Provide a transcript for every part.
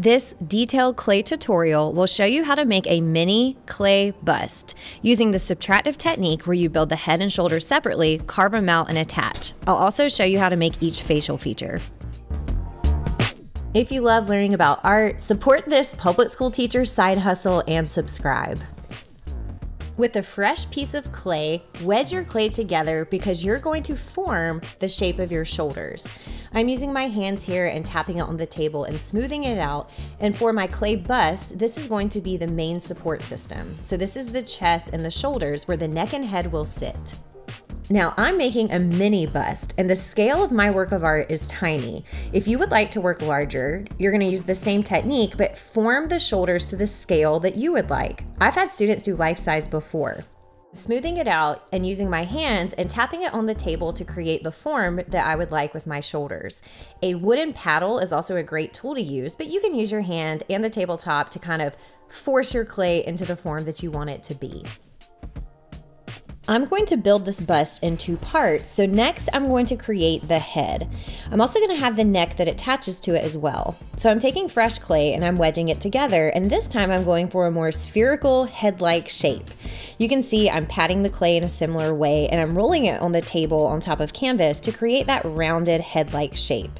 This detailed clay tutorial will show you how to make a mini clay bust using the subtractive technique where you build the head and shoulders separately, carve them out, and attach. I'll also show you how to make each facial feature. If you love learning about art, support this public school teacher's side hustle and subscribe. With a fresh piece of clay, wedge your clay together because you're going to form the shape of your shoulders. I'm using my hands here and tapping it on the table and smoothing it out. And for my clay bust, this is going to be the main support system. So this is the chest and the shoulders where the neck and head will sit. Now I'm making a mini bust and the scale of my work of art is tiny. If you would like to work larger, you're gonna use the same technique, but form the shoulders to the scale that you would like. I've had students do life size before. Smoothing it out and using my hands and tapping it on the table to create the form that I would like with my shoulders. A wooden paddle is also a great tool to use, but you can use your hand and the tabletop to kind of force your clay into the form that you want it to be. I'm going to build this bust in two parts. So next I'm going to create the head. I'm also going to have the neck that attaches to it as well. So I'm taking fresh clay and I'm wedging it together, and this time I'm going for a more spherical head-like shape. You can see I'm patting the clay in a similar way and I'm rolling it on the table on top of canvas to create that rounded head-like shape.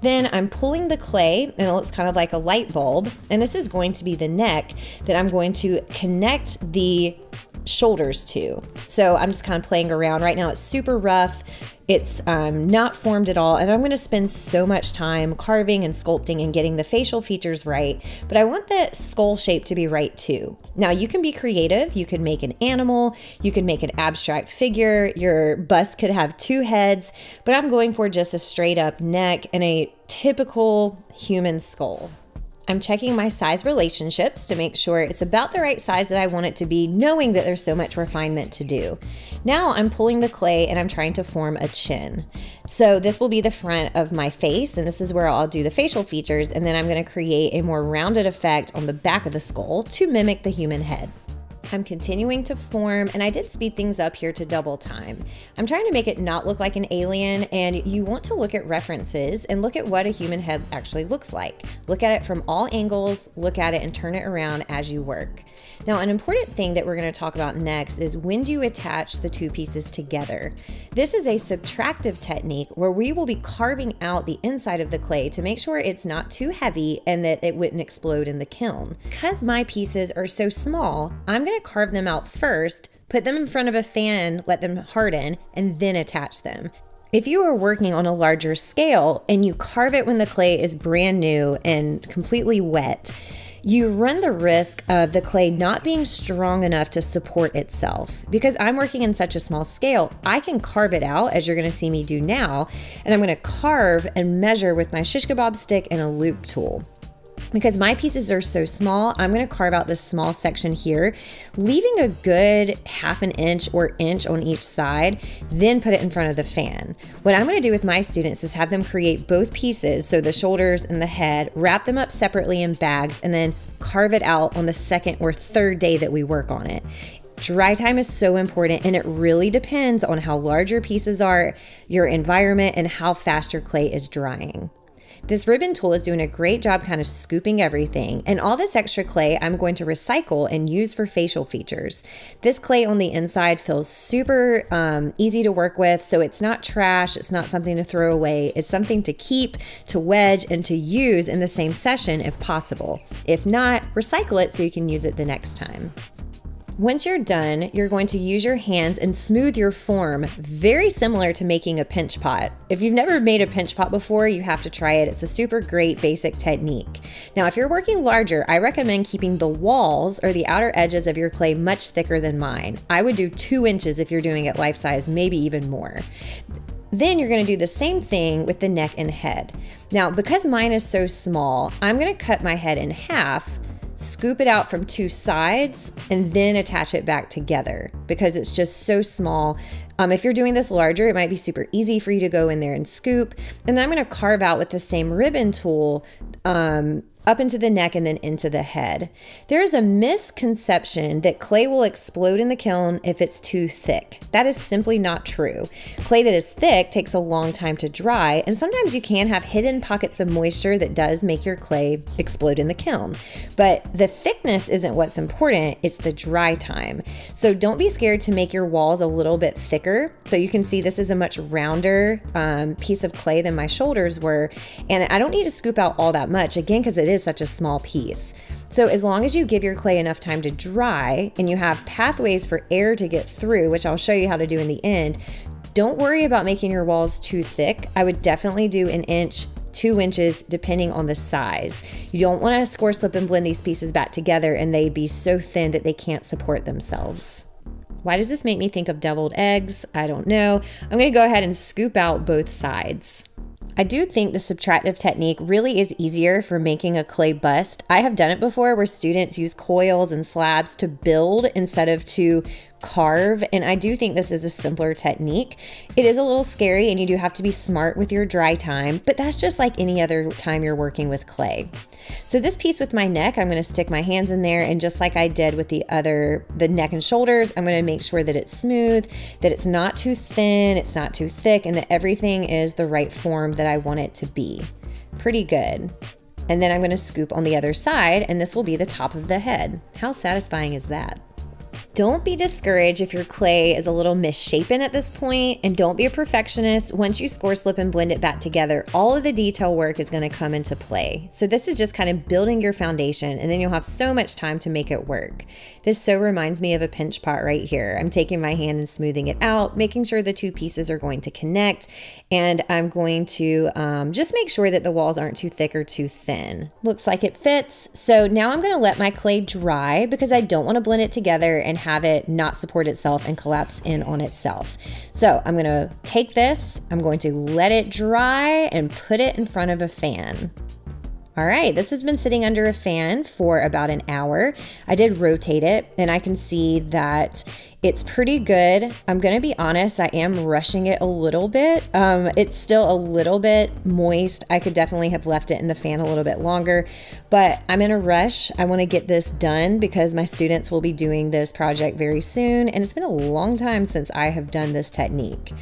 Then I'm pulling the clay and it looks kind of like a light bulb, and this is going to be the neck that I'm going to connect the shoulders too. So I'm just kind of playing around. Right now it's super rough. It's not formed at all. And I'm going to spend so much time carving and sculpting and getting the facial features right. But I want the skull shape to be right too. Now you can be creative. You can make an animal. You can make an abstract figure. Your bust could have two heads. But I'm going for just a straight up neck and a typical human skull. I'm checking my size relationships to make sure it's about the right size that I want it to be, knowing that there's so much refinement to do. Now I'm pulling the clay and I'm trying to form a chin. So this will be the front of my face, and this is where I'll do the facial features, and then I'm gonna create a more rounded effect on the back of the skull to mimic the human head. I'm continuing to form, and I did speed things up here to double time. I'm trying to make it not look like an alien, and you want to look at references and look at what a human head actually looks like. Look at it from all angles, look at it and turn it around as you work. Now, an important thing that we're going to talk about next is when do you attach the two pieces together? This is a subtractive technique where we will be carving out the inside of the clay to make sure it's not too heavy and that it wouldn't explode in the kiln. Because my pieces are so small, I'm going to carve them out first, put them in front of a fan, let them harden, and then attach them. If you are working on a larger scale and you carve it when the clay is brand new and completely wet, you run the risk of the clay not being strong enough to support itself. Because I'm working in such a small scale, I can carve it out, as you're going to see me do now, and I'm going to carve and measure with my shish kebab stick and a loop tool. Because my pieces are so small, I'm going to carve out this small section here, leaving a good half an inch or inch on each side, then put it in front of the fan. What I'm going to do with my students is have them create both pieces, so the shoulders and the head, wrap them up separately in bags, and then carve it out on the second or third day that we work on it. Dry time is so important, and it really depends on how large your pieces are, your environment, and how fast your clay is drying. This ribbon tool is doing a great job kind of scooping everything, and all this extra clay I'm going to recycle and use for facial features. This clay on the inside feels super easy to work with, so it's not trash, it's not something to throw away, it's something to keep, to wedge, and to use in the same session if possible. If not, recycle it so you can use it the next time. Once you're done, you're going to use your hands and smooth your form, very similar to making a pinch pot. If you've never made a pinch pot before, you have to try it. It's a super great basic technique. Now, if you're working larger, I recommend keeping the walls or the outer edges of your clay much thicker than mine. I would do 2 inches if you're doing it life size, maybe even more. Then you're going to do the same thing with the neck and head. Now, because mine is so small, I'm going to cut my head in half, scoop it out from two sides, and then attach it back together because it's just so small. If you're doing this larger, it might be super easy for you to go in there and scoop. And then I'm going to carve out with the same ribbon tool up into the neck and then into the head. There's a misconception that clay will explode in the kiln if it's too thick. That is simply not true. Clay that is thick takes a long time to dry, and sometimes you can have hidden pockets of moisture that does make your clay explode in the kiln. But the thickness isn't what's important, it's the dry time. So don't be scared to make your walls a little bit thicker. So you can see this is a much rounder piece of clay than my shoulders were, and I don't need to scoop out all that much, again, because it is such a small piece. So as long as you give your clay enough time to dry and you have pathways for air to get through, which I'll show you how to do in the end, don't worry about making your walls too thick. I would definitely do an inch, 2 inches, depending on the size. You don't want to score, slip, and blend these pieces back together and they be so thin that they can't support themselves. Why does this make me think of deviled eggs? I don't know. I'm going to go ahead and scoop out both sides. I do think the subtractive technique really is easier for making a clay bust. I have done it before where students use coils and slabs to build instead of to carve, and I do think this is a simpler technique. It is a little scary and you do have to be smart with your dry time, but that's just like any other time you're working with clay. So this piece with my neck, I'm going to stick my hands in there, and just like I did with the neck and shoulders, I'm going to make sure that it's smooth, that it's not too thin, it's not too thick, and that everything is the right form that I want it to be. Pretty good. And then I'm going to scoop on the other side, and this will be the top of the head. How satisfying is that? Don't be discouraged if your clay is a little misshapen at this point, and don't be a perfectionist. Once you score, slip, and blend it back together, all of the detail work is going to come into play. So this is just kind of building your foundation, and then you'll have so much time to make it work. This so reminds me of a pinch pot right here. I'm taking my hand and smoothing it out, making sure the two pieces are going to connect, and I'm going to just make sure that the walls aren't too thick or too thin. Looks like it fits. So now I'm going to let my clay dry because I don't want to blend it together and have it not support itself and collapse in on itself. So I'm going to take this, I'm going to let it dry and put it in front of a fan. All right, this has been sitting under a fan for about an hour. I did rotate it and I can see that it's pretty good. I'm gonna be honest, I am rushing it a little bit. It's still a little bit moist. I could definitely have left it in the fan a little bit longer, but I'm in a rush. I wanna get this done because my students will be doing this project very soon, and it's been a long time since I have done this technique.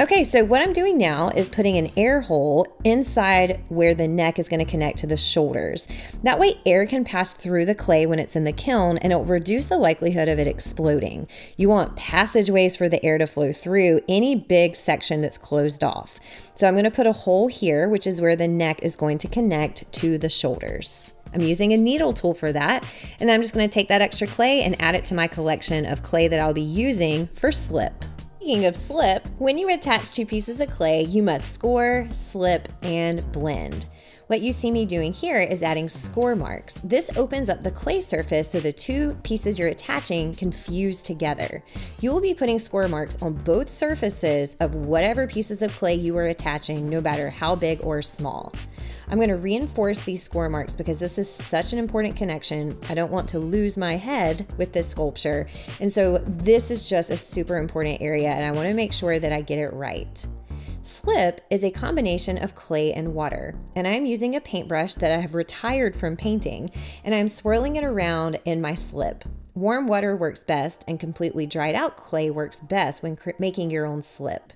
Okay, so what I'm doing now is putting an air hole inside where the neck is gonna connect to the shoulders. That way air can pass through the clay when it's in the kiln, and it'll reduce the likelihood of it exploding. You want passageways for the air to flow through any big section that's closed off. So I'm going to put a hole here, which is where the neck is going to connect to the shoulders. I'm using a needle tool for that. And then I'm just going to take that extra clay and add it to my collection of clay that I'll be using for slip. Speaking of slip, when you attach two pieces of clay, you must score, slip, and blend. What you see me doing here is adding score marks. This opens up the clay surface so the two pieces you're attaching can fuse together. You will be putting score marks on both surfaces of whatever pieces of clay you are attaching, no matter how big or small. I'm going to reinforce these score marks because this is such an important connection. I don't want to lose my head with this sculpture. And so this is just a super important area, and I want to make sure that I get it right. Slip is a combination of clay and water, and I'm using a paintbrush that I have retired from painting, and I'm swirling it around in my slip. Warm water works best, and completely dried out clay works best when making your own slip.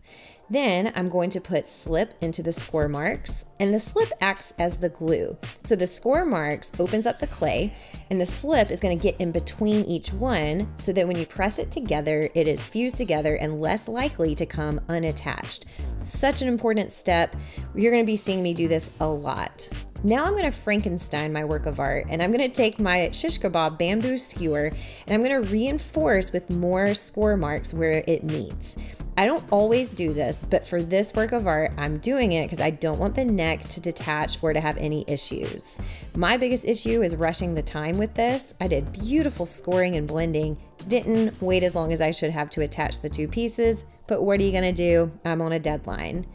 Then I'm going to put slip into the score marks, and the slip acts as the glue. So the score marks opens up the clay, and the slip is going to get in between each one so that when you press it together, it is fused together and less likely to come unattached. Such an important step. You're going to be seeing me do this a lot. Now I'm going to Frankenstein my work of art, and I'm going to take my shish kebab bamboo skewer, and I'm going to reinforce with more score marks where it meets. I don't always do this, but for this work of art, I'm doing it because I don't want the neck to detach or to have any issues. My biggest issue is rushing the time with this. I did beautiful scoring and blending, didn't wait as long as I should have to attach the two pieces, but what are you going to do? I'm on a deadline.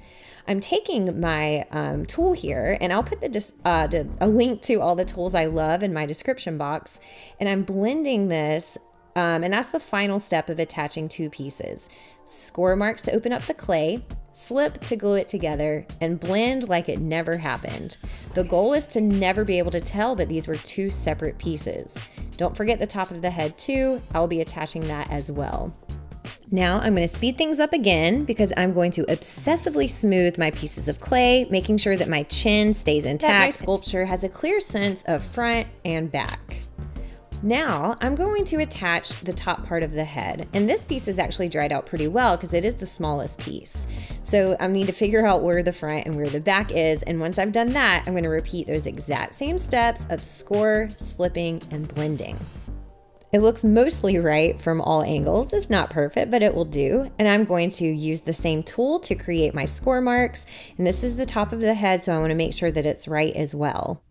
I'm taking my tool here, and I'll put a link to all the tools I love in my description box, and I'm blending this And that's the final step of attaching two pieces. Score marks to open up the clay, slip to glue it together, and blend like it never happened. The goal is to never be able to tell that these were two separate pieces. Don't forget the top of the head too. I'll be attaching that as well. Now I'm going to speed things up again because I'm going to obsessively smooth my pieces of clay, making sure that my chin stays intact. That my sculpture has a clear sense of front and back. Now I'm going to attach the top part of the head, and this piece is actually dried out pretty well because it is the smallest piece. So I need to figure out where the front and where the back is, and once I've done that, I'm going to repeat those exact same steps of score, slipping, and blending. It looks mostly right from all angles. It's not perfect, but it will do. And I'm going to use the same tool to create my score marks. And this is the top of the head, so I want to make sure that it's right as well.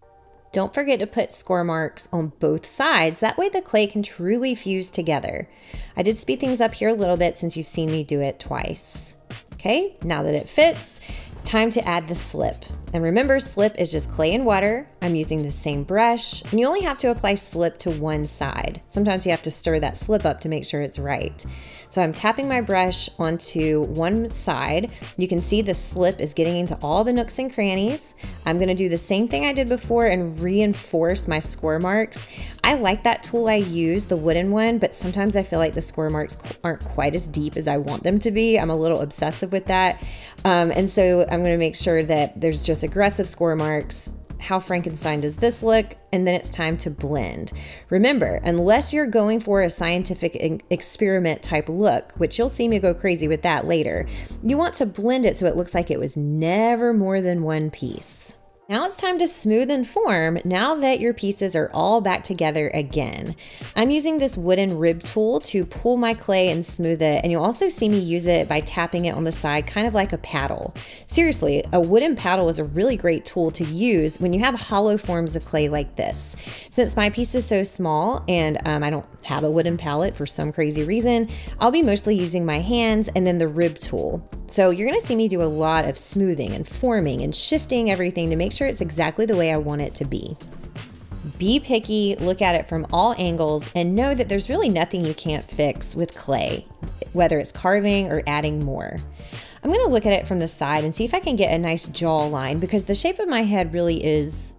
Don't forget to put score marks on both sides. That way the clay can truly fuse together. I did speed things up here a little bit since you've seen me do it twice. Okay, now that it fits, it's time to add the slip. And remember, slip is just clay and water. I'm using the same brush, and you only have to apply slip to one side. Sometimes you have to stir that slip up to make sure it's right. So I'm tapping my brush onto one side. You can see the slip is getting into all the nooks and crannies. I'm gonna do the same thing I did before and reinforce my score marks. I like that tool I use, the wooden one, but sometimes I feel like the score marks aren't quite as deep as I want them to be. I'm a little obsessive with that. And so I'm gonna make sure that there's just aggressive score marks. How Frankenstein does this look? And then it's time to blend. Remember, unless you're going for a scientific experiment type look, which you'll see me go crazy with that later, you want to blend it so it looks like it was never more than one piece. Now it's time to smooth and form now that your pieces are all back together again. I'm using this wooden rib tool to pull my clay and smooth it, and you'll also see me use it by tapping it on the side, kind of like a paddle. Seriously, a wooden paddle is a really great tool to use when you have hollow forms of clay like this. Since my piece is so small and I don't have a wooden palette for some crazy reason, I'll be mostly using my hands and then the rib tool. So you're gonna see me do a lot of smoothing and forming and shifting everything to make sure it's exactly the way I want it to be. Be picky, look at it from all angles, and know that there's really nothing you can't fix with clay, whether it's carving or adding more. I'm gonna look at it from the side and see if I can get a nice jawline because the shape of my head really is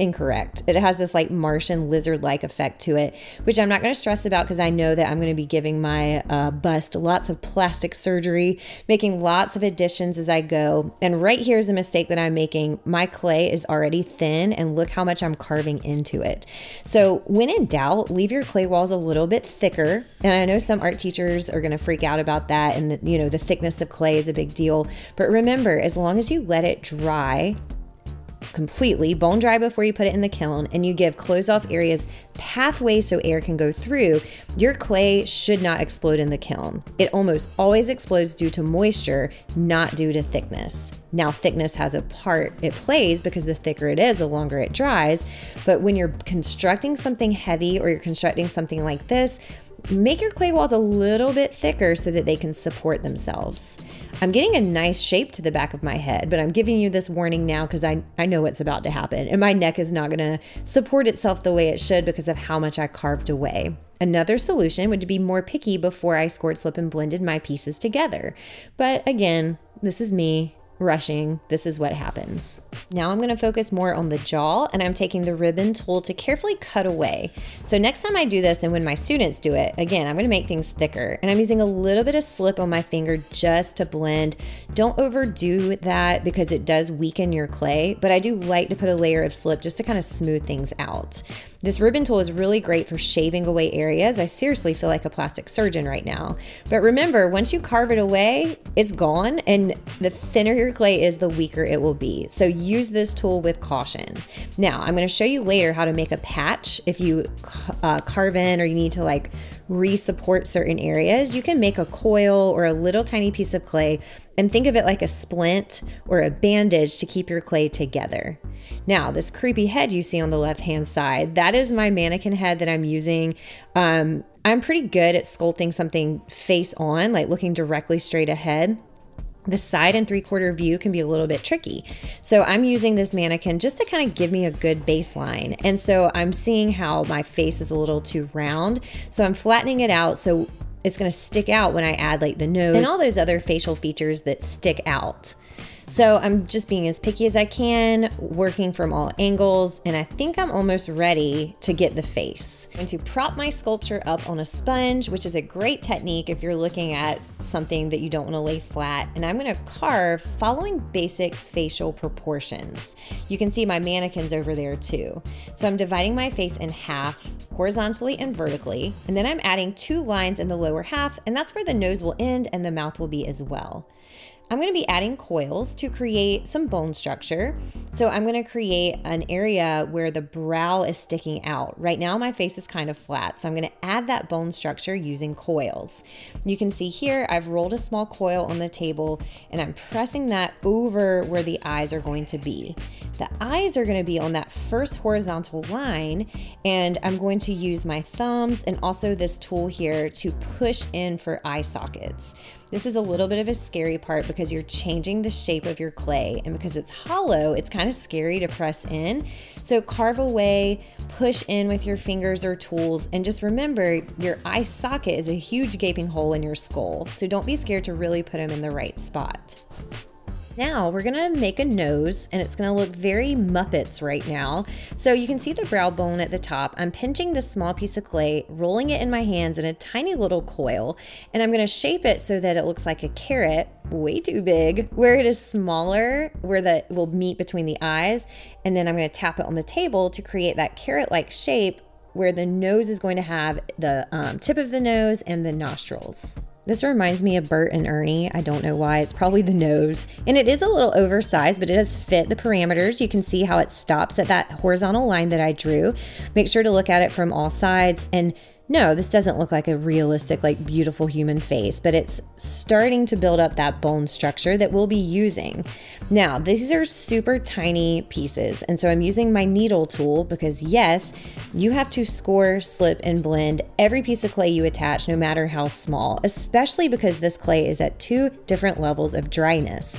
incorrect. It has this like Martian lizard-like effect to it, which I'm not going to stress about because I know that I'm going to be giving my bust lots of plastic surgery, making lots of additions as I go. And right here is a mistake that I'm making. My clay is already thin and look how much I'm carving into it. So when in doubt, leave your clay walls a little bit thicker. And I know some art teachers are going to freak out about that. And you know, the thickness of clay is a big deal, but remember, as long as you let it dry completely, bone dry before you put it in the kiln, and you give closed off areas pathways so air can go through, your clay should not explode in the kiln. It almost always explodes due to moisture, not due to thickness. Now thickness has a part it plays because the thicker it is, the longer it dries. But when you're constructing something heavy or you're constructing something like this, make your clay walls a little bit thicker so that they can support themselves. I'm getting a nice shape to the back of my head, but I'm giving you this warning now because I know what's about to happen, and my neck is not gonna support itself the way it should because of how much I carved away. Another solution would be more picky before I scored, slip, and blended my pieces together. But again, this is me rushing. This is what happens. Now I'm gonna focus more on the jaw, and I'm taking the ribbon tool to carefully cut away. So next time I do this, and when my students do it, again, I'm gonna make things thicker. And I'm using a little bit of slip on my finger just to blend. Don't overdo that because it does weaken your clay, but I do like to put a layer of slip just to kind of smooth things out. This ribbon tool is really great for shaving away areas. I seriously feel like a plastic surgeon right now. But remember, once you carve it away, it's gone, and the thinner your clay is, the weaker it will be. So use this tool with caution. Now, I'm gonna show you later how to make a patch if you carve in or you need to like re-support certain areas. You can make a coil or a little tiny piece of clay and think of it like a splint or a bandage to keep your clay together. Now, this creepy head you see on the left-hand side, that is my mannequin head that I'm using. I'm pretty good at sculpting something face on, like looking directly straight ahead. The side and three-quarter view can be a little bit tricky. So I'm using this mannequin just to kind of give me a good baseline. And so I'm seeing how my face is a little too round. So I'm flattening it out so it's gonna stick out when I add like the nose and all those other facial features that stick out. So I'm just being as picky as I can, working from all angles, and I think I'm almost ready to get the face. I'm going to prop my sculpture up on a sponge, which is a great technique if you're looking at something that you don't want to lay flat, and I'm going to carve following basic facial proportions. You can see my mannequins over there too. So I'm dividing my face in half, horizontally and vertically, and then I'm adding two lines in the lower half, and that's where the nose will end and the mouth will be as well. I'm going to be adding coils to create some bone structure. So I'm going to create an area where the brow is sticking out. Right now my face is kind of flat, so I'm going to add that bone structure using coils. You can see here I've rolled a small coil on the table and I'm pressing that over where the eyes are going to be. The eyes are going to be on that first horizontal line, and I'm going to use my thumbs and also this tool here to push in for eye sockets. This is a little bit of a scary part because you're changing the shape of your clay, and because it's hollow, it's kind of scary to press in. So carve away, push in with your fingers or tools, and just remember your eye socket is a huge gaping hole in your skull. So don't be scared to really put them in the right spot. Now we're gonna make a nose, and it's gonna look very Muppets right now. So you can see the brow bone at the top. I'm pinching this small piece of clay, rolling it in my hands in a tiny little coil, and I'm gonna shape it so that it looks like a carrot, way too big, where it is smaller, where that will meet between the eyes, and then I'm gonna tap it on the table to create that carrot-like shape where the nose is going to have the tip of the nose and the nostrils. This reminds me of Bert and Ernie. I don't know why, it's probably the nose. And it is a little oversized, but it does fit the parameters. You can see how it stops at that horizontal line that I drew. Make sure to look at it from all sides. And no, this doesn't look like a realistic, like beautiful human face, but it's starting to build up that bone structure that we'll be using. Now, these are super tiny pieces, and so I'm using my needle tool because yes, you have to score, slip, and blend every piece of clay you attach, no matter how small, especially because this clay is at two different levels of dryness.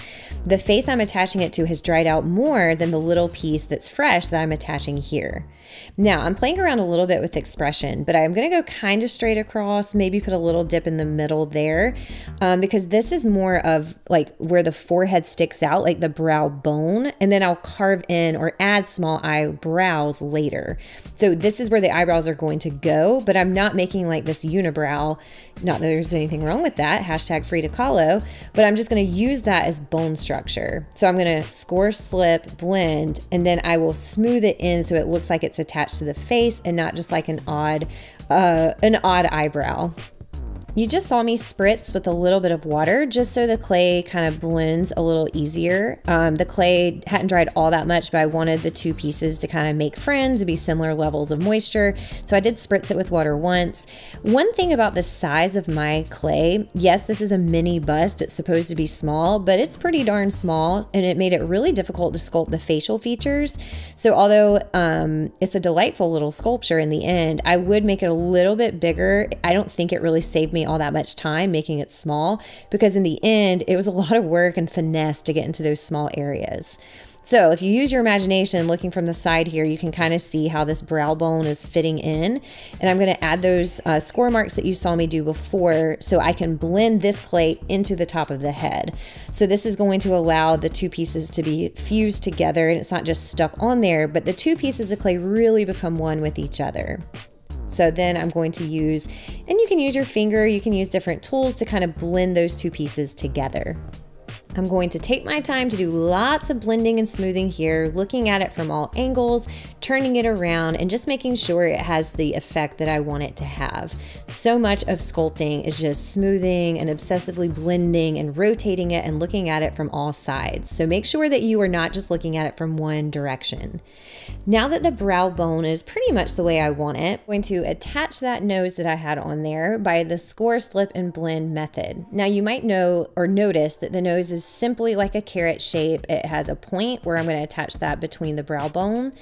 The face I'm attaching it to has dried out more than the little piece that's fresh that I'm attaching here. Now, I'm playing around a little bit with expression, but I'm going to go kind of straight across, maybe put a little dip in the middle there, because this is more of like where the forehead sticks out, like the brow bone, and then I'll carve in or add small eyebrows later. So this is where the eyebrows are going to go, but I'm not making like this unibrow, not that there's anything wrong with that, hashtag free to Kahlo, but I'm just going to use that as bone structure. So I'm going to score, slip, blend, and then I will smooth it in so it looks like it's attached to the face and not just like an odd eyebrow. You just saw me spritz with a little bit of water just so the clay kind of blends a little easier. The clay hadn't dried all that much, but I wanted the two pieces to kind of make friends and be similar levels of moisture. So I did spritz it with water once. One thing about the size of my clay, yes, this is a mini bust. It's supposed to be small, but it's pretty darn small, and it made it really difficult to sculpt the facial features. So although it's a delightful little sculpture in the end, I would make it a little bit bigger. I don't think it really saved me all that much time making it small, because in the end it was a lot of work and finesse to get into those small areas. So if you use your imagination looking from the side here, you can kind of see how this brow bone is fitting in, and I'm going to add those score marks that you saw me do before so I can blend this clay into the top of the head. So this is going to allow the two pieces to be fused together, and it's not just stuck on there, but the two pieces of clay really become one with each other. So then I'm going to use, and you can use your finger, you can use different tools to kind of blend those two pieces together. I'm going to take my time to do lots of blending and smoothing here, looking at it from all angles, turning it around, and just making sure it has the effect that I want it to have. So much of sculpting is just smoothing and obsessively blending and rotating it and looking at it from all sides. So make sure that you are not just looking at it from one direction. Now that the brow bone is pretty much the way I want it, I'm going to attach that nose that I had on there by the score, slip, and blend method. Now you might know or notice that the nose is simply like a carrot shape. It has a point where I'm going to attach that between the brow bone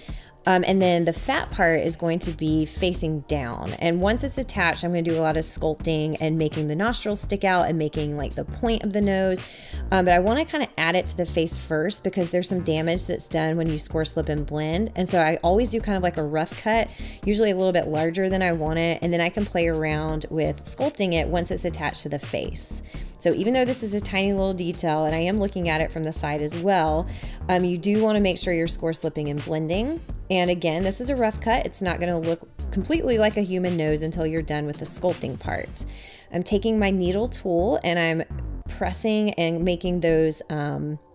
And then the fat part is going to be facing down. And once it's attached, I'm going to do a lot of sculpting and making the nostrils stick out and making like the point of the nose. But I want to kind of add it to the face first because there's some damage that's done when you score, slip, and blend. And so I always do kind of like a rough cut, usually a little bit larger than I want it. And then I can play around with sculpting it once it's attached to the face. So even though this is a tiny little detail, and I am looking at it from the side as well, you do want to make sure you're score, slipping, and blending. And again, this is a rough cut. It's not going to look completely like a human nose until you're done with the sculpting part. I'm taking my needle tool and I'm pressing and making those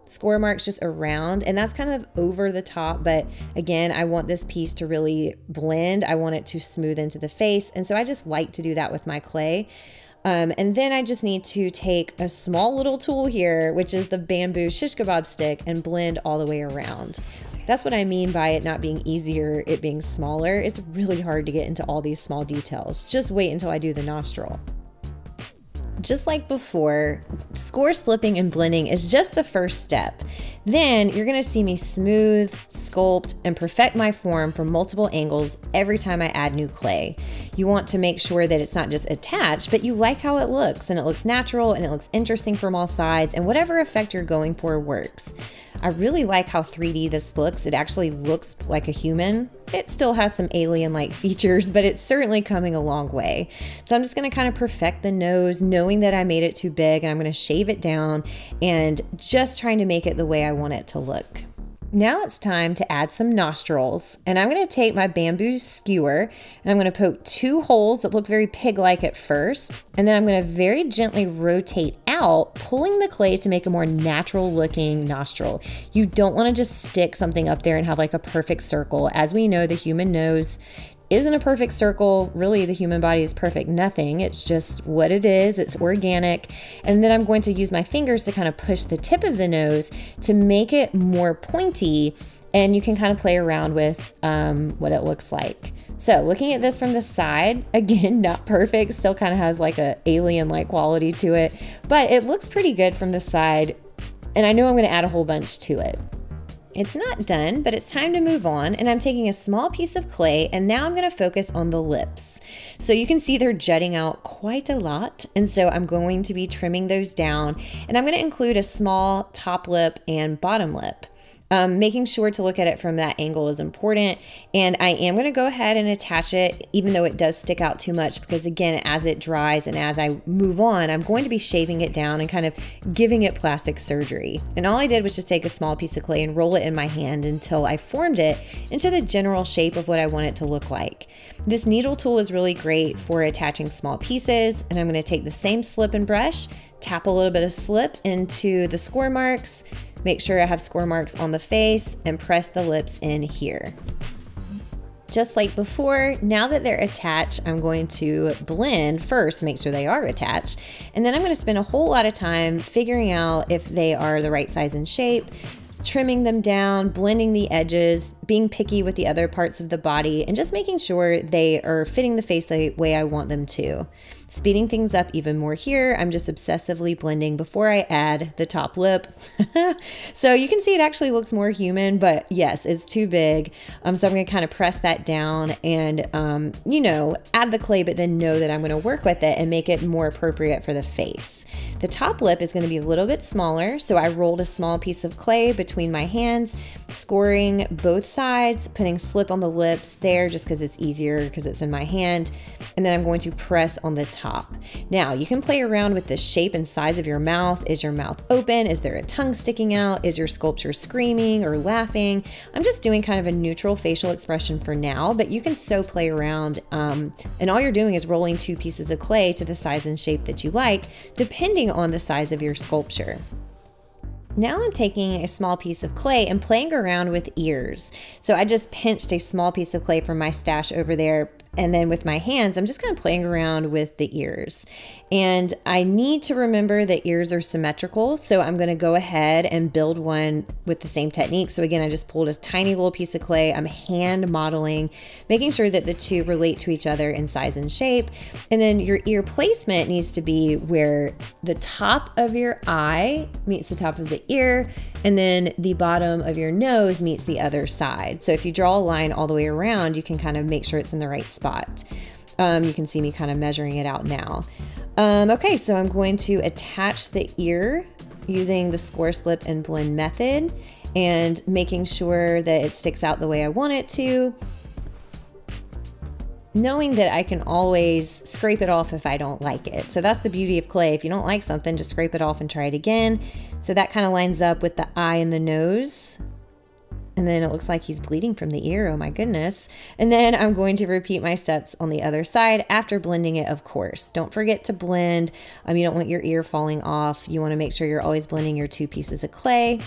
score marks just around, and that's kind of over the top, but again, I want this piece to really blend. I want it to smooth into the face, and so I just like to do that with my clay. And then I just need to take a small little tool here, which is the bamboo shish kebab stick, and blend all the way around. That's what I mean by it not being easier, it being smaller. It's really hard to get into all these small details. Just wait until I do the nostril. Just like before, score, slipping, and blending is just the first step. Then you're gonna see me smooth, sculpt, and perfect my form from multiple angles every time I add new clay. You want to make sure that it's not just attached, but you like how it looks, and it looks natural, and it looks interesting from all sides, and whatever effect you're going for works. I really like how 3D this looks. It actually looks like a human. It still has some alien-like features, but it's certainly coming a long way. So I'm just gonna kind of perfect the nose, knowing that I made it too big, and I'm gonna shave it down and just trying to make it the way I want it to look. Now it's time to add some nostrils, and I'm gonna take my bamboo skewer and I'm gonna poke two holes that look very pig-like at first, and then I'm gonna very gently rotate out, pulling the clay to make a more natural looking nostril. You don't wanna just stick something up there and have like a perfect circle. As we know, the human nose isn't a perfect circle. Really, the human body is perfect nothing. It's just what it is. It's organic. And then I'm going to use my fingers to kind of push the tip of the nose to make it more pointy. And you can kind of play around with what it looks like. So looking at this from the side, again, not perfect. Still kind of has like a alien-like quality to it, but it looks pretty good from the side. And I know I'm going to add a whole bunch to it. It's not done, but it's time to move on, and I'm taking a small piece of clay, and now I'm gonna focus on the lips. So you can see they're jutting out quite a lot, and so I'm going to be trimming those down, and I'm gonna include a small top lip and bottom lip. Making sure to look at it from that angle is important, and I am going to go ahead and attach it, even though it does stick out too much, because again, as it dries and as I move on, I'm going to be shaving it down and kind of giving it plastic surgery. And all I did was just take a small piece of clay and roll it in my hand until I formed it into the general shape of what I want it to look like. This needle tool is really great for attaching small pieces, and I'm going to take the same slip and brush, tap a little bit of slip into the score marks, make sure I have score marks on the face, and press the lips in here. Just like before, now that they're attached, I'm going to blend first, make sure they are attached, and then I'm going to spend a whole lot of time figuring out if they are the right size and shape, trimming them down, blending the edges, being picky with the other parts of the body, and just making sure they are fitting the face the way I want them to. Speeding things up even more here, I'm just obsessively blending before I add the top lip. So you can see it actually looks more human, but yes, it's too big. So I'm gonna kind of press that down and, you know, add the clay, but then know that I'm gonna work with it and make it more appropriate for the face. The top lip is going to be a little bit smaller, so I rolled a small piece of clay between my hands, scoring both sides, putting slip on the lips there just because it's easier because it's in my hand, and then I'm going to press on the top. Now, you can play around with the shape and size of your mouth. Is your mouth open? Is there a tongue sticking out? Is your sculpture screaming or laughing? I'm just doing kind of a neutral facial expression for now, but you can so play around, and all you're doing is rolling two pieces of clay to the size and shape that you like, depending on the size of your sculpture. Now I'm taking a small piece of clay and playing around with ears. So I just pinched a small piece of clay from my stash over there, and then with my hands, I'm just kind of playing around with the ears. And I need to remember that ears are symmetrical, so I'm gonna go ahead and build one with the same technique. So again, I just pulled a tiny little piece of clay. I'm hand modeling, making sure that the two relate to each other in size and shape. And then your ear placement needs to be where the top of your eye meets the top of the ear, and then the bottom of your nose meets the other side. So if you draw a line all the way around, you can kind of make sure it's in the right spot. You can see me kind of measuring it out now. Okay, so I'm going to attach the ear using the score, slip, and blend method and making sure that it sticks out the way I want it to, knowing that I can always scrape it off if I don't like it. So that's the beauty of clay. If you don't like something, just scrape it off and try it again. So that kind of lines up with the eye and the nose. And then it looks like he's bleeding from the ear, oh my goodness. And then I'm going to repeat my steps on the other side after blending it, of course. Don't forget to blend. You don't want your ear falling off. You wanna make sure you're always blending your two pieces of clay.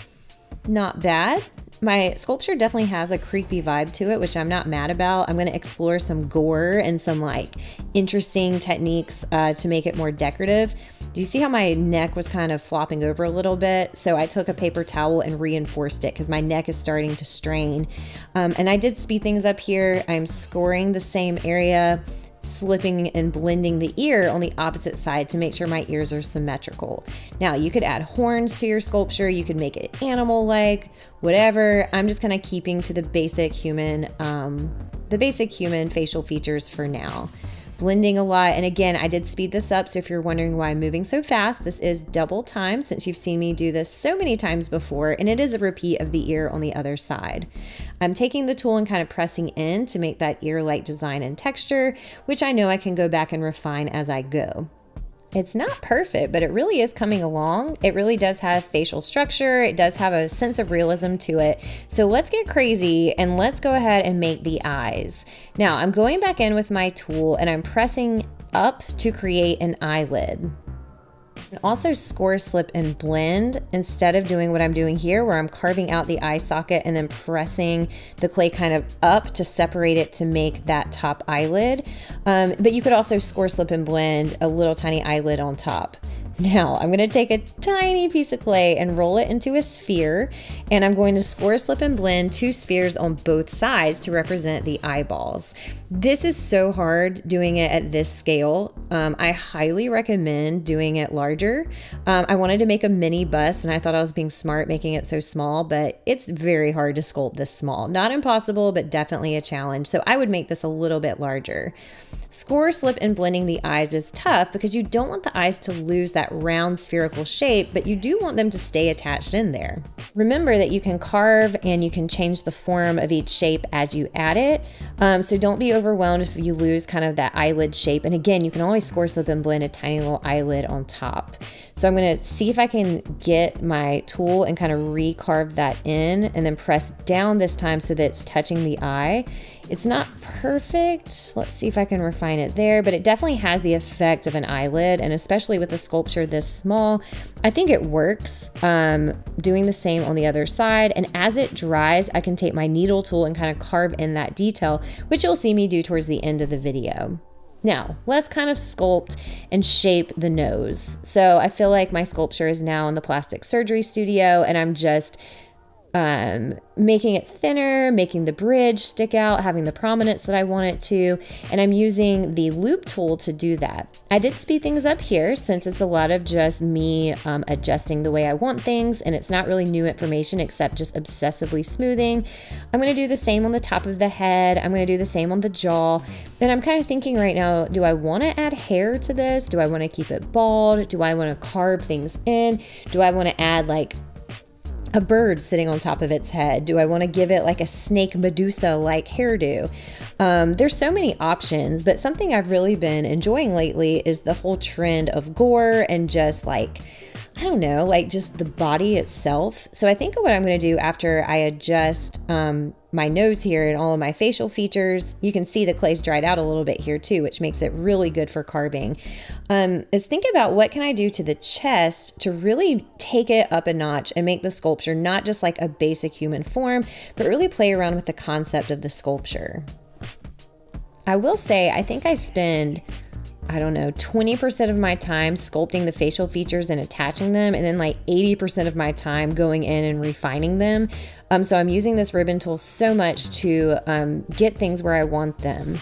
Not bad. My sculpture definitely has a creepy vibe to it, which I'm not mad about. I'm gonna explore some gore and some like interesting techniques to make it more decorative. Do you see how my neck was kind of flopping over a little bit? So I took a paper towel and reinforced it because my neck is starting to strain. And I did speed things up here. I'm scoring the same area, slipping and blending the ear on the opposite side to make sure my ears are symmetrical. Now you could add horns to your sculpture, you could make it animal-like, whatever. I'm just kind of keeping to the basic human facial features for now. Blending a lot, and again, I did speed this up, so if you're wondering why I'm moving so fast, this is double time since you've seen me do this so many times before, and it is a repeat of the ear on the other side. I'm taking the tool and kind of pressing in to make that ear-like design and texture, which I know I can go back and refine as I go. It's not perfect, but it really is coming along. It really does have facial structure. It does have a sense of realism to it. So let's get crazy and let's go ahead and make the eyes. Now I'm going back in with my tool and I'm pressing up to create an eyelid. And also score, slip, and blend instead of doing what I'm doing here where I'm carving out the eye socket and then pressing the clay kind of up to separate it to make that top eyelid. But you could also score, slip, and blend a little tiny eyelid on top. Now I'm gonna take a tiny piece of clay and roll it into a sphere, and I'm going to score, slip, and blend two spheres on both sides to represent the eyeballs. This is so hard doing it at this scale. I highly recommend doing it larger. I wanted to make a mini bust and I thought I was being smart making it so small, but it's very hard to sculpt this small. Not impossible, but definitely a challenge. So I would make this a little bit larger. Score, slip, and blending the eyes is tough because you don't want the eyes to lose that round spherical shape, but you do want them to stay attached in there. Remember that you can carve and you can change the form of each shape as you add it. So don't be overwhelmed if you lose kind of that eyelid shape. And again, you can always score, slip, and blend a tiny little eyelid on top. So I'm gonna see if I can get my tool and kind of recarve that in and then press down this time so that it's touching the eye. It's not perfect. Let's see if I can refine it there, but it definitely has the effect of an eyelid, and especially with a sculpture this small, I think it works. Doing the same on the other side, and as it dries, I can take my needle tool and kind of carve in that detail, which you'll see me do towards the end of the video. Now, let's kind of sculpt and shape the nose. So I feel like my sculpture is now in the plastic surgery studio, and I'm just making it thinner, making the bridge stick out, having the prominence that I want it to, and I'm using the loop tool to do that. I did speed things up here since it's a lot of just me adjusting the way I want things, and it's not really new information except just obsessively smoothing. I'm gonna do the same on the top of the head, I'm gonna do the same on the jaw, and I'm kind of thinking right now, do I wanna add hair to this? Do I wanna keep it bald? Do I wanna carve things in? Do I wanna add like a bird sitting on top of its head? Do I want to give it like a snake Medusa-like hairdo? There's so many options, but something I've really been enjoying lately is the whole trend of gore and just like, I don't know, like just the body itself. So I think what I'm going to do after I adjust my nose here and all of my facial features, you can see the clay's dried out a little bit here too, which makes it really good for carving, is think about what can I do to the chest to really take it up a notch and make the sculpture not just like a basic human form, but really play around with the concept of the sculpture. I will say, I think I spend, I don't know, 20% of my time sculpting the facial features and attaching them, and then like 80% of my time going in and refining them. So I'm using this ribbon tool so much to get things where I want them.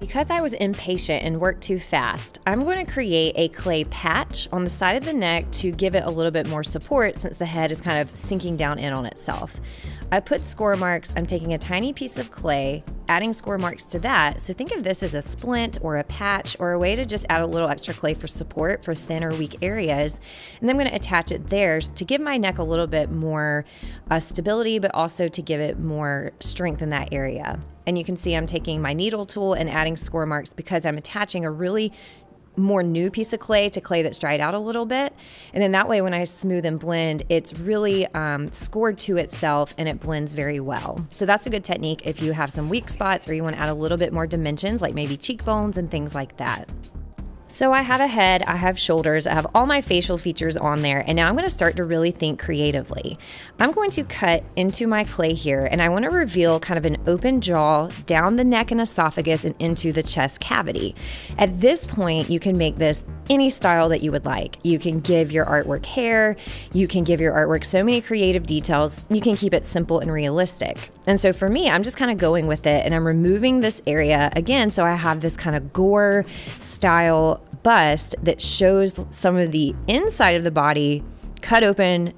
Because I was impatient and worked too fast, I'm going to create a clay patch on the side of the neck to give it a little bit more support since the head is kind of sinking down in on itself. I put score marks. I'm taking a tiny piece of clay, adding score marks to that. So think of this as a splint or a patch or a way to just add a little extra clay for support for thin or weak areas. And then I'm going to attach it there to give my neck a little bit more stability, but also to give it more strength in that area. And you can see I'm taking my needle tool and adding score marks because I'm attaching a really more new piece of clay to clay that's dried out a little bit. And then that way when I smooth and blend, it's really scored to itself and it blends very well. So that's a good technique if you have some weak spots or you want to add a little bit more dimensions, like maybe cheekbones and things like that. So I have a head, I have shoulders, I have all my facial features on there, and now I'm gonna start to really think creatively. I'm going to cut into my clay here, and I wanna reveal kind of an open jaw, down the neck and esophagus, and into the chest cavity. At this point, you can make this any style that you would like. You can give your artwork hair, you can give your artwork so many creative details, you can keep it simple and realistic. And so for me, I'm just kind of going with it, and I'm removing this area again, so I have this kind of gore style bust that shows some of the inside of the body cut open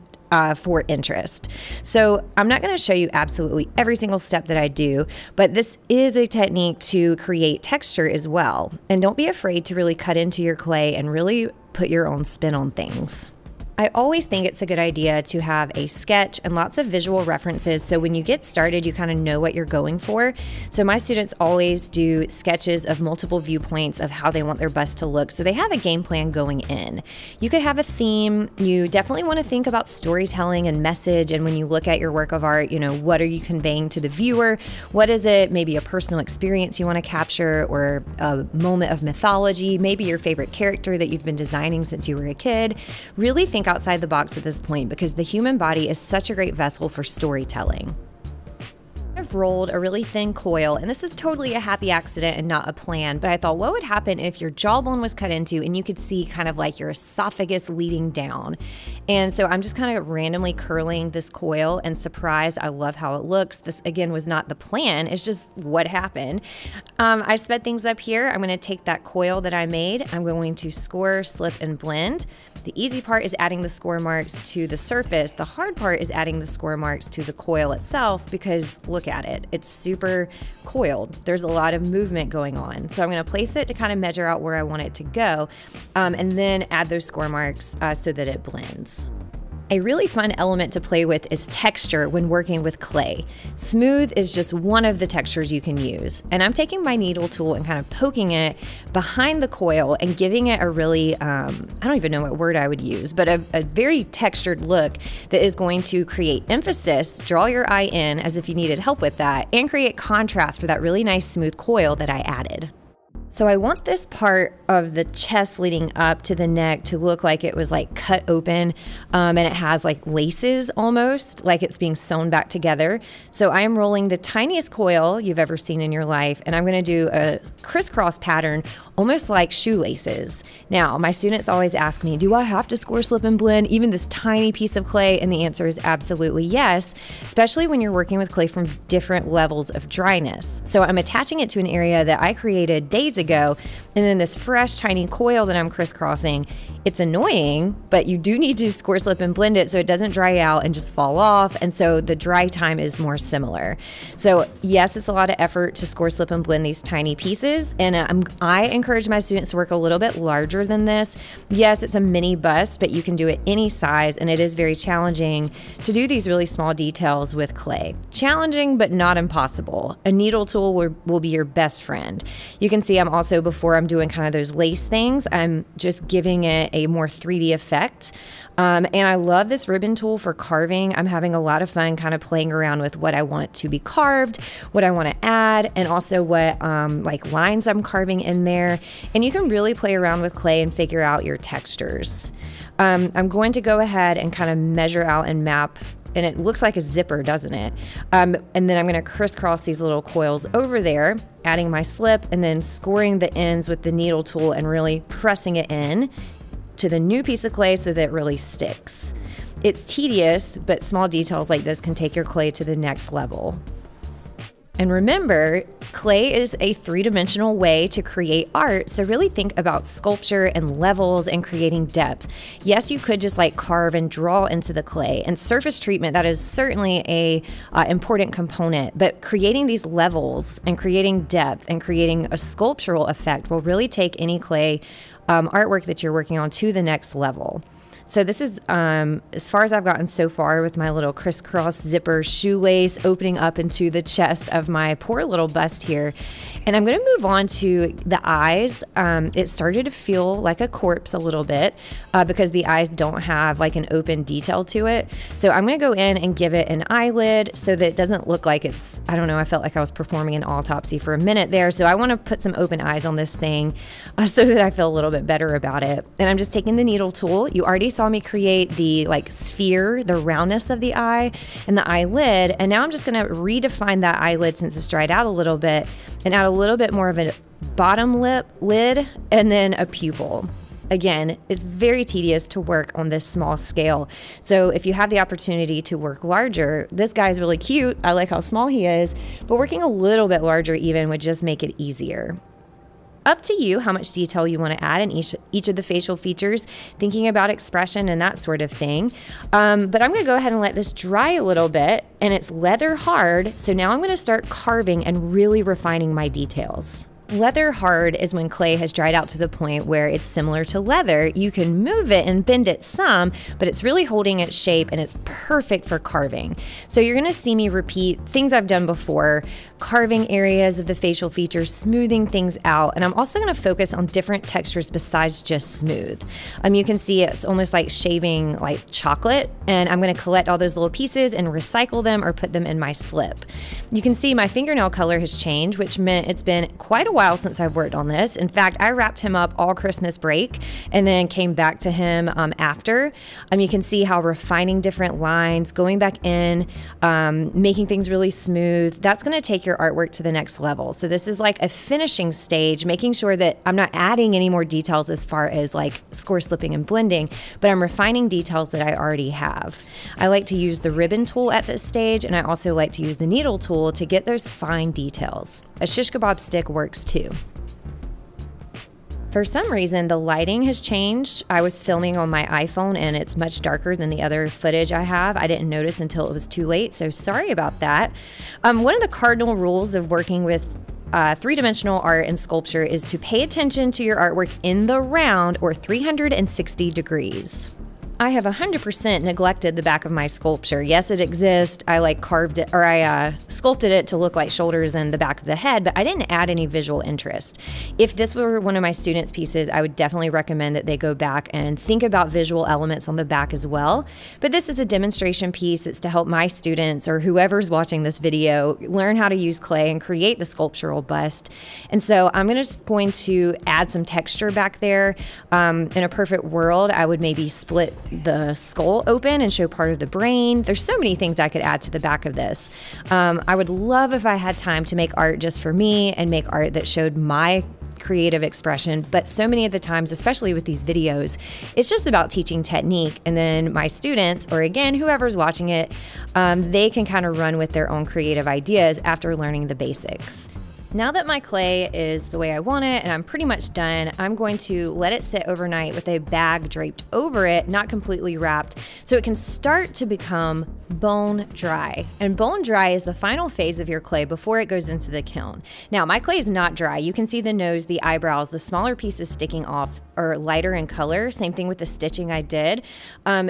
for interest. So I'm not going to show you absolutely every single step that I do, but this is a technique to create texture as well. And don't be afraid to really cut into your clay and really put your own spin on things. I always think it's a good idea to have a sketch and lots of visual references so when you get started you kind of know what you're going for. So my students always do sketches of multiple viewpoints of how they want their bust to look, so they have a game plan going in. You could have a theme. You definitely want to think about storytelling and message, and when you look at your work of art, you know, what are you conveying to the viewer? What is it? Maybe a personal experience you want to capture, or a moment of mythology, maybe your favorite character that you've been designing since you were a kid. Really think outside the box at this point because the human body is such a great vessel for storytelling. I've rolled a really thin coil, and this is totally a happy accident and not a plan, but I thought, what would happen if your jawbone was cut into and you could see kind of like your esophagus leading down? And so I'm just kind of randomly curling this coil, and surprised, I love how it looks. This again was not the plan, it's just what happened. I sped things up here. I'm going to take that coil that I made, I'm going to score, slip, and blend. The easy part is adding the score marks to the surface. The hard part is adding the score marks to the coil itself, because look at it, it's super coiled. There's a lot of movement going on. So I'm gonna place it to kind of measure out where I want it to go, and then add those score marks so that it blends. A really fun element to play with is texture when working with clay. Smooth is just one of the textures you can use. And I'm taking my needle tool and kind of poking it behind the coil and giving it a really, I don't even know what word I would use, but a very textured look that is going to create emphasis, draw your eye in as if you needed help with that, and create contrast for that really nice smooth coil that I added. So I want this part of the chest leading up to the neck to look like it was like cut open, and it has like laces almost, like it's being sewn back together. So I am rolling the tiniest coil you've ever seen in your life, and I'm gonna do a crisscross pattern, almost like shoelaces. Now, my students always ask me, do I have to score, slip, and blend even this tiny piece of clay? And the answer is absolutely yes, especially when you're working with clay from different levels of dryness. So I'm attaching it to an area that I created days ago, and then this fresh tiny coil that I'm crisscrossing, it's annoying, but you do need to score, slip, and blend it so it doesn't dry out and just fall off, and so the dry time is more similar. So yes, it's a lot of effort to score, slip, and blend these tiny pieces, and I encourage my students to work a little bit larger than this. Yes, it's a mini bust, but you can do it any size, and it is very challenging to do these really small details with clay. Challenging, but not impossible. A needle tool will be your best friend. You can see I'm also, before I'm doing kind of those lace things, I'm just giving it a more 3D effect. And I love this ribbon tool for carving. I'm having a lot of fun kind of playing around with what I want to be carved, what I want to add, and also what like lines I'm carving in there. And you can really play around with clay and figure out your textures. I'm going to go ahead and kind of measure out and map, and it looks like a zipper, doesn't it? And then I'm gonna crisscross these little coils over there, adding my slip, and then scoring the ends with the needle tool and really pressing it in to the new piece of clay so that it really sticks. It's tedious, but small details like this can take your clay to the next level. And remember, clay is a three-dimensional way to create art, so really think about sculpture and levels and creating depth. Yes, you could just like carve and draw into the clay, and surface treatment, that is certainly a important component, but creating these levels and creating depth and creating a sculptural effect will really take any clay artwork that you're working on to the next level. So this is as far as I've gotten so far with my little crisscross zipper shoelace opening up into the chest of my poor little bust here. And I'm going to move on to the eyes. It started to feel like a corpse a little bit because the eyes don't have like an open detail to it. So I'm going to go in and give it an eyelid so that it doesn't look like it's, I don't know, I felt like I was performing an autopsy for a minute there. So I want to put some open eyes on this thing so that I feel a little bit better about it. And I'm just taking the needle tool. You already saw me create the like sphere, the roundness of the eye and the eyelid, and now I'm just going to redefine that eyelid since it's dried out a little bit and add a little bit more of a bottom lip lid and then a pupil. Again, it's very tedious to work on this small scale, so if you have the opportunity to work larger, this guy's really cute, I like how small he is, but working a little bit larger even would just make it easier. Up to you how much detail you want to add in each of the facial features, thinking about expression and that sort of thing. But I'm going to go ahead and let this dry a little bit, and it's leather hard, so now I'm going to start carving and really refining my details. Leather hard is when clay has dried out to the point where it's similar to leather. You can move it and bend it some, but it's really holding its shape and it's perfect for carving. So you're going to see me repeat things I've done before, carving areas of the facial features, smoothing things out, and I'm also going to focus on different textures besides just smooth. You can see it's almost like shaving like chocolate, and I'm going to collect all those little pieces and recycle them or put them in my slip. You can see my fingernail color has changed, which meant it's been quite a while since I've worked on this. In fact, I wrapped him up all Christmas break and then came back to him after. You can see how refining different lines, going back in, making things really smooth, that's going to take your artwork to the next level. So this is like a finishing stage, making sure that I'm not adding any more details as far as like score slipping and blending, but I'm refining details that I already have. I like to use the ribbon tool at this stage, and I also like to use the needle tool to get those fine details. A shish kebab stick works too. For some reason, the lighting has changed. I was filming on my iPhone and it's much darker than the other footage I have. I didn't notice until it was too late, so sorry about that. One of the cardinal rules of working with three-dimensional art and sculpture is to pay attention to your artwork in the round or 360 degrees. I have 100% neglected the back of my sculpture. Yes, it exists. I like carved it, or I sculpted it to look like shoulders and the back of the head, but I didn't add any visual interest. If this were one of my students' pieces, I would definitely recommend that they go back and think about visual elements on the back as well. But this is a demonstration piece. It's to help my students or whoever's watching this video learn how to use clay and create the sculptural bust. And so I'm just going to add some texture back there. In a perfect world, I would maybe split the skull open and show part of the brain. There's so many things I could add to the back of this. I would love if I had time to make art just for me and make art that showed my creative expression, but so many of the times, especially with these videos, it's just about teaching technique, and then my students, or again, whoever's watching it, they can kind of run with their own creative ideas after learning the basics. Now that my clay is the way I want it and I'm pretty much done, I'm going to let it sit overnight with a bag draped over it, not completely wrapped, so it can start to become bone dry. And bone dry is the final phase of your clay before it goes into the kiln. Now, my clay is not dry. You can see the nose, the eyebrows, the smaller pieces sticking off are lighter in color. Same thing with the stitching I did.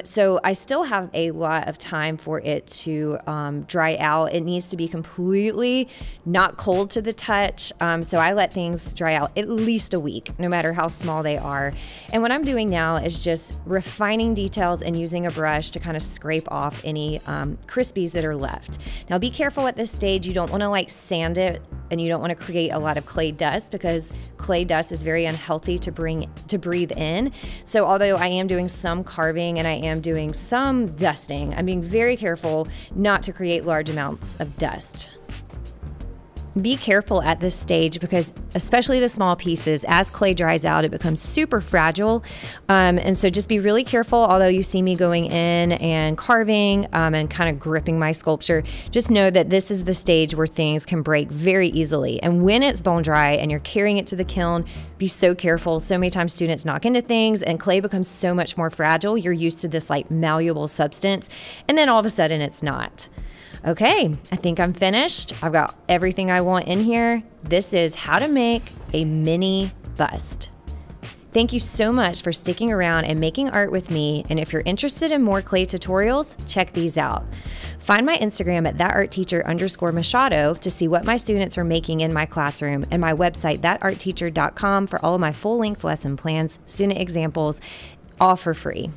So I still have a lot of time for it to dry out. It needs to be completely not cold to the touch. So I let things dry out at least a week, no matter how small they are. And what I'm doing now is just refining details and using a brush to kind of scrape off any crispies that are left. Now be careful at this stage. You don't want to like sand it, and you don't want to create a lot of clay dust, because clay dust is very unhealthy to breathe in. So although I am doing some carving and I am doing some dusting, I'm being very careful not to create large amounts of dust. Be careful at this stage because especially the small pieces, as clay dries out, it becomes super fragile. And so just be really careful. Although you see me going in and carving and kind of gripping my sculpture, just know that this is the stage where things can break very easily. And when it's bone dry and you're carrying it to the kiln, be so careful. So many times students knock into things and clay becomes so much more fragile. You're used to this like malleable substance, and then all of a sudden it's not. Okay, I think I'm finished. I've got everything I want in here. This is how to make a mini bust. Thank you so much for sticking around and making art with me. And if you're interested in more clay tutorials, check these out. Find my Instagram at thatartteacher_Machado to see what my students are making in my classroom, and my website, thatartteacher.com, for all of my full-length lesson plans, student examples, all for free.